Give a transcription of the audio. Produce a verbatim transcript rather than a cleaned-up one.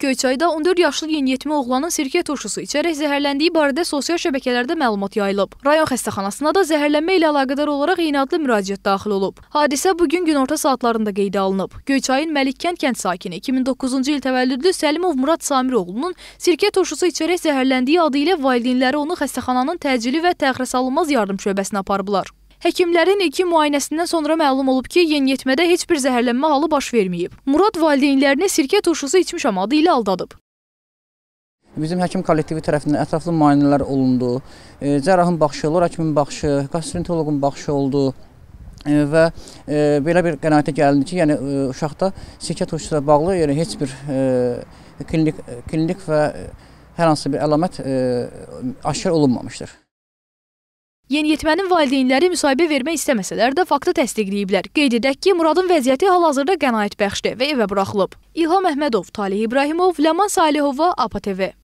Göyçayda on dörd yaşlı yeniyetmə oğlanın sirkə turşusu içərək zəhərləndiyi barədə sosial şəbəkələrdə məlumat yayılıb. Rayon xəstəxanasına da zəhərlənmə ilə əlaqədar olaraq eyni adlı müraciət daxil olub. Hadisə bugün günorta saatlarında qeydə alınıb. Göyçayın Məlikkənd kənd sakini iki min doqquzuncu il təvəllüdlü Səlimov Murad Samir oğlunun sirkə turşusu içərək zəhərləndiyi adı ilə valideynləri onu xəstəxananın təcili və təxirəsalınmaz yardım şöbəsinə aparıblar. Həkimlərin ilkin müayinəsindən sonra məlum olub ki, yeniyetmədə heç bir zəhərlənmə halı baş verməyib. Murad valideynlərini sirkə turşusu içmişəm adı ilə aldadıb. Bizim həkim kollektivi tərəfindən ətraflı müayinələr olundu. Cərrahın baxışı, lor həkimin baxışı, gastroenteroloqun baxışı oldu və belə bir qənaətə gəlindi ki, yəni uşaqda sirkə turşusuna bağlı yəni heç bir klinik, klinik və hər hansı bir əlamət aşkar olunmamışdır. Yeniyetmənin valideynləri müsahibə vermək istəməsələr də faktı təsdiqləyiblər. Qeyd edək ki, Muradın vəziyyəti hal-hazırda qənaətbəxşdir və evə buraxılıb. İlham Əhmədov, Talih İbrahimov, Laman Salihova, A P A T V.